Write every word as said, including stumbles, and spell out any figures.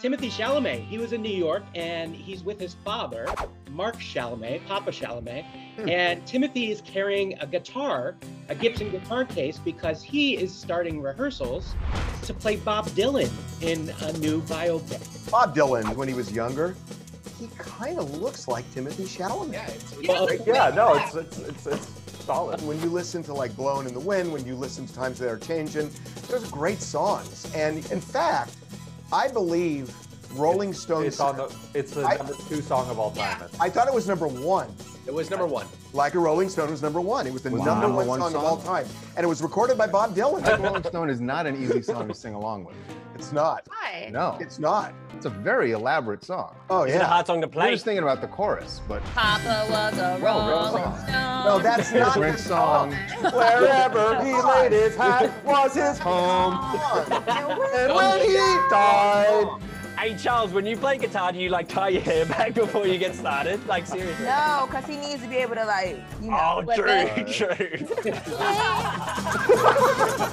Timothée Chalamet, he was in New York, and he's with his father, Mark Chalamet, Papa Chalamet, hmm. and Timothée is carrying a guitar, a Gibson guitar case, because he is starting rehearsals to play Bob Dylan in a new biopic. Bob Dylan, when he was younger, he kind of looks like Timothée Chalamet. Yeah, it's, it's, well, like, yeah no, it's, it's, it's, it's solid. When you listen to, like, Blowin' in the Wind, when you listen to Times They Are a-Changin', there's great songs, and in fact, I believe Rolling Stone. It's, on the, it's the I, number two song of all time. Yeah. I thought it was number one. It was number one. Like a Rolling Stone was number one. It was the wow. number one, one song, song of all time. And it was recorded by Bob Dylan. Like Rolling Stone is not an easy song to sing along with. It's not. Why? No. It's not. It's a very elaborate song. Oh, yeah. It's a hard song to play. We're just thinking about the chorus, but. Papa was a Rolling Stone. No, that's not the song. Wherever he laid his hat was his home. And when he died. Hey, Charles, when you play guitar, do you, like, tie your hair back before you get started? Like, seriously? No, because he needs to be able to, like, you know. Oh, true, true.